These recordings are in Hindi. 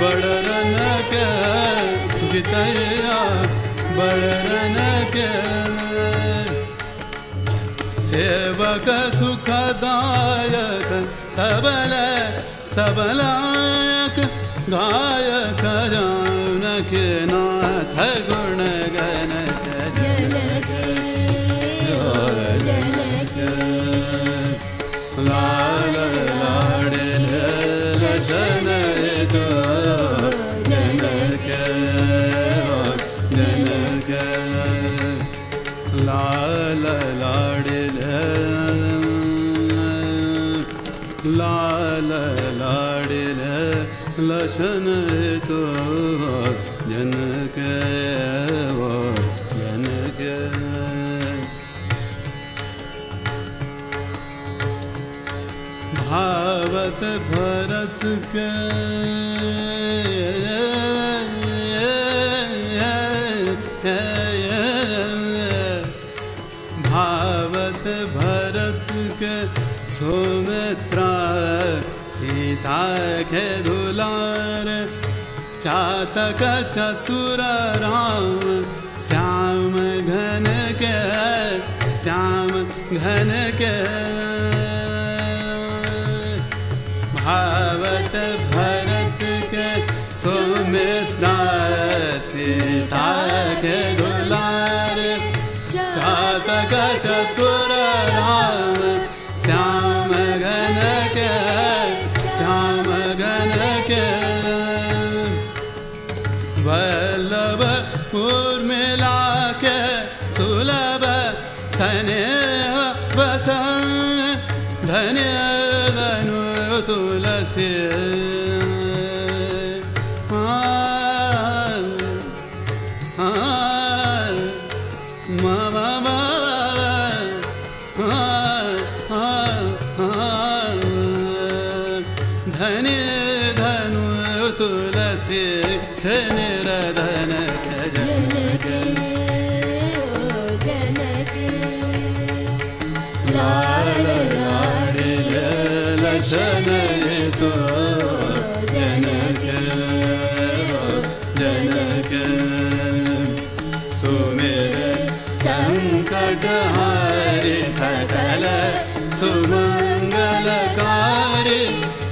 बड़रन के जितैया बड़रन के सेवक सुखदायक सबल सबलायक गायक जान के नाथ गुण गण लाल लाड़े लशन को जनक लाल लाड़े लाल लाड़े लशन को जनक भावत भरत के भावत भरत के सुमित्रा सीता के दुलार चातक चतुर राम श्याम घन के श्याम घन के भावत भरत के सुमित्रा सीता के दुलार चातक चतुर राम श्याम घन के श्याम घन के वल्लभ उर्मिला के सुलभ सने बसंत धन्य धनु तुलसी धने धनु तुलसी से निरधन जनक जनक तो जनक जनक सुमेर संकट हारि सकल सुमंगलकारी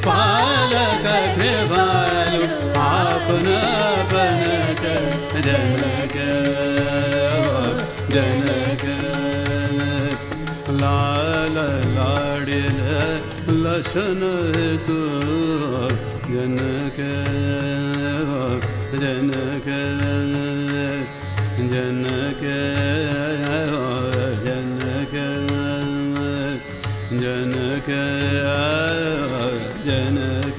पालक कृपालु आपन बनक जनक जनक लाल लाड़ि लशन तू जनक जनक जनक जनक जनक जनक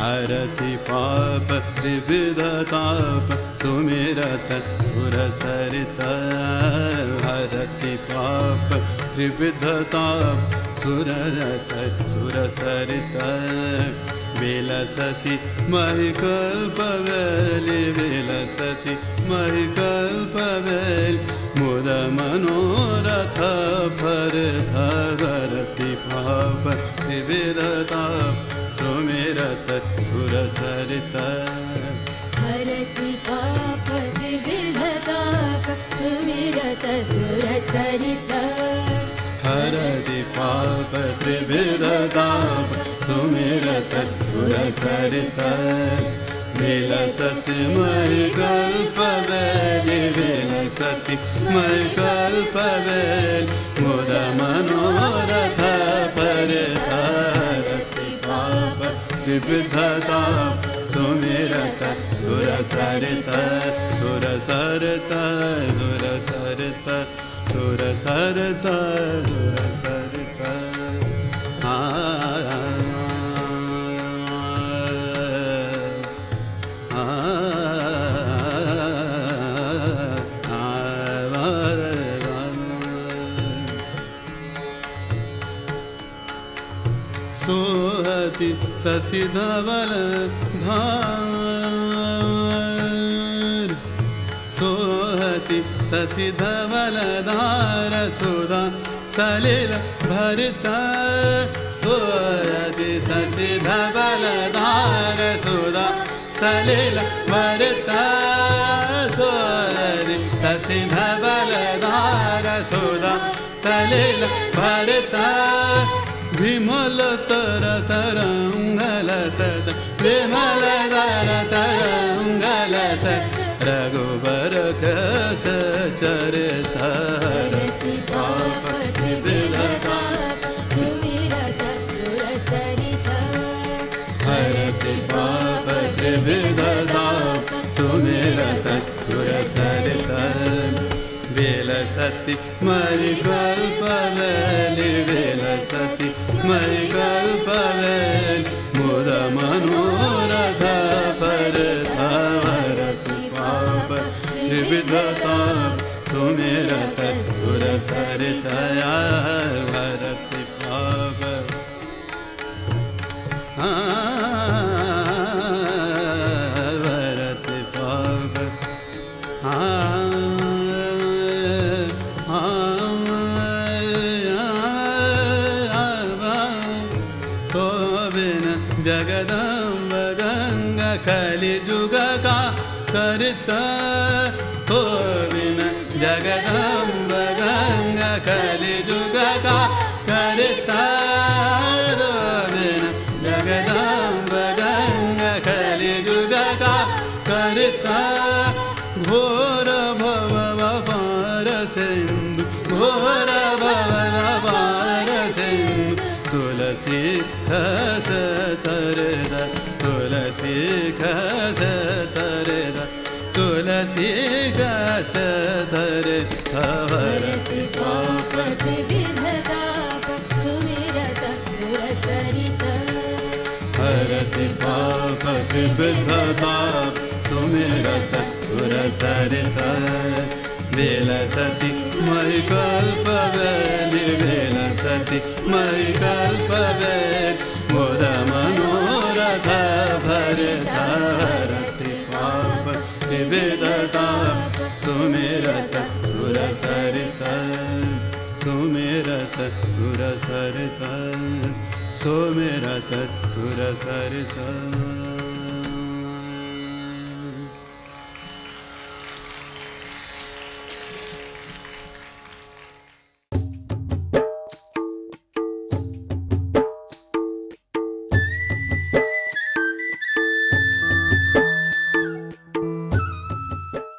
हरति पाप त्रिविध ताप सुमिरत सुर सरित हरति पाप त्रिविध ताप सुररत सुरसरित विलसति महिकल्पवेलि विलसति महिकल्पवेलि मुद मनोरथ भरति भाव विविधता सुमिरत सुरसरित हरति पाप विविधता सुमिरत सुरसरित हरति पाप त्रिविध ताप सुमिरत सुरसरित विलसति महिकल्पवेलि विलसति महिकल्पवेलि मुद मनोरथ हरति पाप त्रिविध ताप सुमिरत सुरसरित सुरसरित सुरसरित सुर सरता सुर सरता सोहति शशि धवल धार सोहति शशि धवल धार सुधा सलिल भरित सोहति शशि धवल धार सलिल मरता सोरी तसिध बलधार सुधा सलिल भरता विमल तर तरंगल सद विमल तर तरंगल सद रघुबर कस चरता सती मरी कल्पवैली वेल सती मरी कल्पवैल मुद मनोरथ पर धावरति पाप विविधता सुमेरत सुर सरितया भरति पाप। विविधताप सुमेरत सुर सरित वेल सती मई कल्पवैली वेल सती मई कल्पवैल मुद मनोरथ भरता हरति पाप विविधताप सुमेरत सुर सरित सुमेरत सुर सरित सुमेरत सुर सरित।